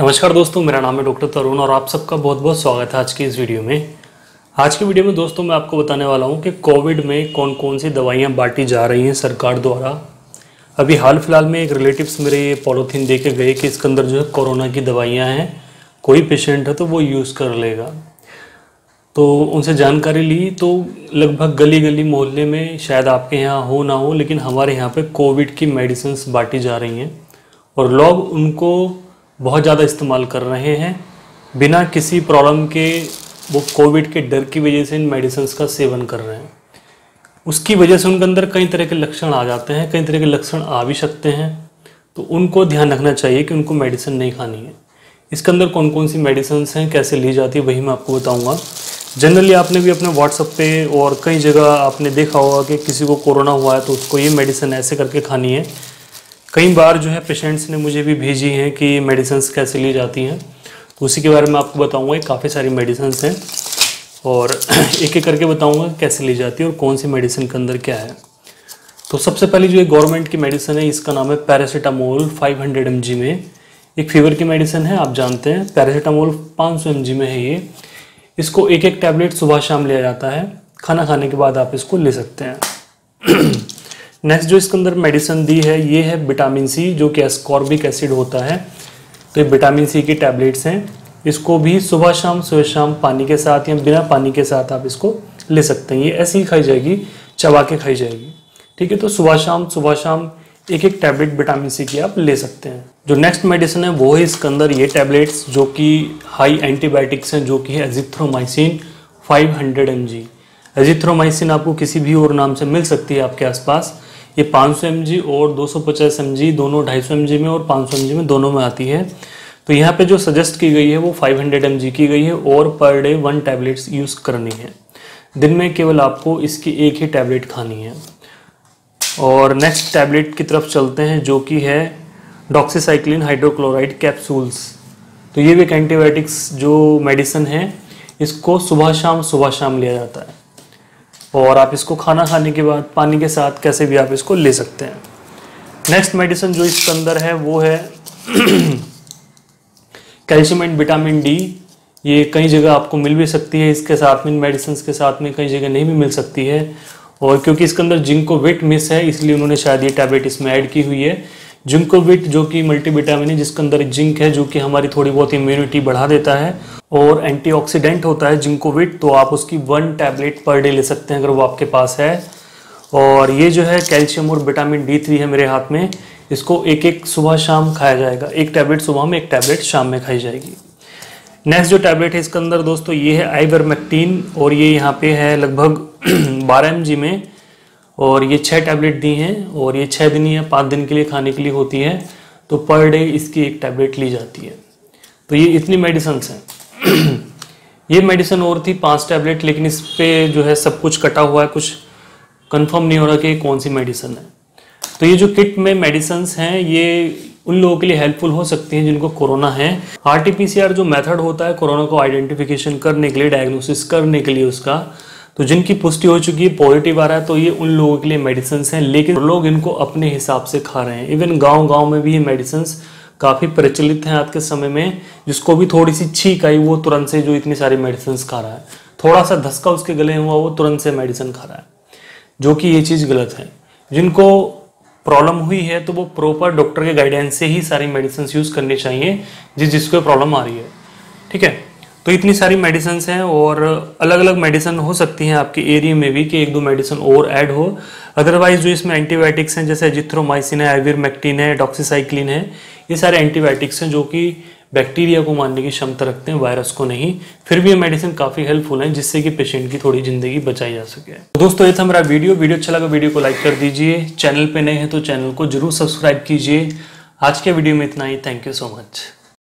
नमस्कार दोस्तों, मेरा नाम है डॉक्टर तरुण और आप सबका बहुत बहुत स्वागत है आज की इस वीडियो में। आज की वीडियो में दोस्तों मैं आपको बताने वाला हूं कि कोविड में कौन कौन सी दवाइयां बांटी जा रही हैं सरकार द्वारा। अभी हाल फिलहाल में एक रिलेटिव्स मेरे ये पॉलीथीन दे के गए कि इसके अंदर जो है कोरोना की दवाइयाँ हैं, कोई पेशेंट है तो वो यूज़ कर लेगा। तो उनसे जानकारी ली तो लगभग गली गली मोहल्ले में, शायद आपके यहाँ हो ना हो, लेकिन हमारे यहाँ पर कोविड की मेडिसिन्स बांटी जा रही हैं और लोग उनको बहुत ज़्यादा इस्तेमाल कर रहे हैं बिना किसी प्रॉब्लम के। वो कोविड के डर की वजह से इन मेडिसिन्स का सेवन कर रहे हैं, उसकी वजह से उनके अंदर कई तरह के लक्षण आ जाते हैं, कई तरह के लक्षण आ भी सकते हैं। तो उनको ध्यान रखना चाहिए कि उनको मेडिसिन नहीं खानी है। इसके अंदर कौन कौन सी मेडिसिन्स हैं, कैसे ली जाती है, वही मैं आपको बताऊँगा। जनरली आपने भी अपने व्हाट्सएप पे और कई जगह आपने देखा होगा कि किसी को कोरोना हुआ है तो उसको ये मेडिसिन ऐसे करके खानी है। कई बार जो है पेशेंट्स ने मुझे भी भेजी हैं कि मेडिसिन्स कैसे ली जाती हैं, तो उसी के बारे में आपको बताऊंगा। काफ़ी सारी मेडिसिन्स हैं और एक एक करके बताऊंगा कैसे ली जाती है और कौन सी मेडिसिन के अंदर क्या है। तो सबसे पहले जो एक गवर्नमेंट की मेडिसिन है, इसका नाम है पैरासीटामोल 500 mg में। एक फीवर की मेडिसिन है, आप जानते हैं। पैरासीटामोल 500 mg में है ये। इसको एक एक टैबलेट सुबह शाम लिया जाता है, खाना खाने के बाद आप इसको ले सकते हैं। नेक्स्ट जो इसके अंदर मेडिसिन दी है ये है विटामिन सी, जो कि एस्कॉर्बिक एसिड होता है। तो ये विटामिन सी की टैबलेट्स हैं, इसको भी सुबह शाम पानी के साथ या बिना पानी के साथ आप इसको ले सकते हैं। ये ऐसी ही खाई जाएगी, चबा के खाई जाएगी, ठीक है। तो सुबह शाम एक एक टैबलेट विटामिन सी की आप ले सकते हैं। जो नेक्स्ट मेडिसिन है वो है इसके अंदर ये टैबलेट्स, जो कि हाई एंटीबायोटिक्स हैं, जो कि है एज़िथ्रोमाइसिन 500 mg। एज़िथ्रोमाइसिन आपको किसी भी और नाम से मिल सकती है आपके आसपास। ये 500 mg और 250 mg दोनों, 250 mg में और 500 mg में, दोनों में आती है। तो यहाँ पे जो सजेस्ट की गई है वो 500 mg की गई है और पर डे 1 टैबलेट्स यूज़ करनी है। दिन में केवल आपको इसकी एक ही टैबलेट खानी है। और नेक्स्ट टैबलेट की तरफ चलते हैं, जो कि है डॉक्सीसाइक्लिन हाइड्रोक्लोराइड कैप्सूल्स। तो ये भी एक एंटीबायोटिक्स जो मेडिसिन है, इसको सुबह शाम लिया जाता है और आप इसको खाना खाने के बाद पानी के साथ कैसे भी आप इसको ले सकते हैं। नेक्स्ट मेडिसिन जो इसके अंदर है वो है कैल्शियम एंड विटामिन डी। ये कई जगह आपको मिल भी सकती है इसके साथ में, मेडिसिन के साथ में, कई जगह नहीं भी मिल सकती है। और क्योंकि इसके अंदर जिंकोविट मिस है इसलिए उन्होंने शायद ये टैबलेट इसमें ऐड की हुई है। जिंकोविट जो कि मल्टीविटामिन है, जिसके अंदर जिंक है, जो कि हमारी थोड़ी बहुत इम्यूनिटी बढ़ा देता है और एंटीऑक्सीडेंट होता है जिंकोविट। तो आप उसकी 1 टैबलेट पर डे ले सकते हैं अगर वो आपके पास है। और ये जो है कैल्शियम और विटामिन D3 है मेरे हाथ में, इसको एक एक सुबह शाम खाया जाएगा। 1 टैबलेट सुबह में, 1 टैबलेट शाम में खाई जाएगी। नेक्स्ट जो टैबलेट है इसके अंदर दोस्तों ये है आइवरमेक्टिन, और ये यहाँ पे है लगभग 12 mg में। और ये 6 टैबलेट दी हैं और ये 6 दिन या 5 दिन के लिए खाने के लिए होती है। तो पर डे इसकी 1 टैबलेट ली जाती है। तो ये इतनी मेडिसन्स हैं। ये मेडिसिन और थी 5 टैबलेट, लेकिन इस पर जो है सब कुछ कटा हुआ है, कुछ कंफर्म नहीं हो रहा कि कौन सी मेडिसिन है। तो ये जो किट में मेडिसिन्स हैं ये उन लोगों के लिए हेल्पफुल हो सकती हैं जिनको कोरोना है। RT PCR जो मेथड होता है कोरोना को आइडेंटिफिकेशन करने के लिए, डायग्नोसिस करने के लिए उसका, तो जिनकी पुष्टि हो चुकी है, पॉजिटिव आ रहा है, तो ये उन लोगों के लिए मेडिसिन हैं। लेकिन लोग इनको अपने हिसाब से खा रहे हैं। इवन गाँव में भी ये मेडिसिन काफ़ी प्रचलित हैं आज के समय में। जिसको भी थोड़ी सी छींक आई वो तुरंत से जो इतनी सारी मेडिसिन खा रहा है, थोड़ा सा धसका उसके गले हुआ वो तुरंत से मेडिसिन खा रहा है, जो कि ये चीज़ गलत है। जिनको प्रॉब्लम हुई है तो वो प्रॉपर डॉक्टर के गाइडेंस से ही सारी मेडिसिन यूज़ करनी चाहिए जिसको प्रॉब्लम आ रही है, ठीक है। तो इतनी सारी मेडिसिन हैं और अलग अलग मेडिसिन हो सकती हैं आपके एरिया में भी, कि 1-2 मेडिसिन और ऐड हो। अदरवाइज जो इसमें एंटीबायोटिक्स हैं जैसे एज़िथ्रोमाइसिन है, आइवरमेक्टिन है, डॉक्सीसाइक्लिन है, ये सारे एंटीबायोटिक्स हैं जो कि बैक्टीरिया को मारने की क्षमता रखते हैं, वायरस को नहीं। फिर भी ये मेडिसिन काफ़ी हेल्पफुल है जिससे कि पेशेंट की थोड़ी ज़िंदगी बचाई जा सके। तो दोस्तों ये था मेरा वीडियो अच्छा लगा वीडियो को लाइक कर दीजिए। चैनल पर नए हैं तो चैनल को जरूर सब्सक्राइब कीजिए। आज के वीडियो में इतना ही। Thank you so much.